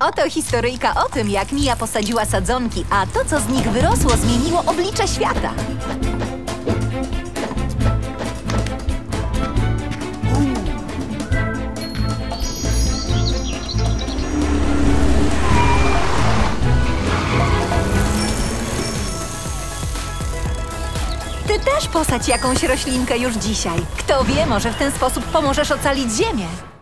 Oto historyjka o tym, jak Mia posadziła sadzonki, a to, co z nich wyrosło, zmieniło oblicze świata. Ty też posadź jakąś roślinkę już dzisiaj. Kto wie, może w ten sposób pomożesz ocalić ziemię.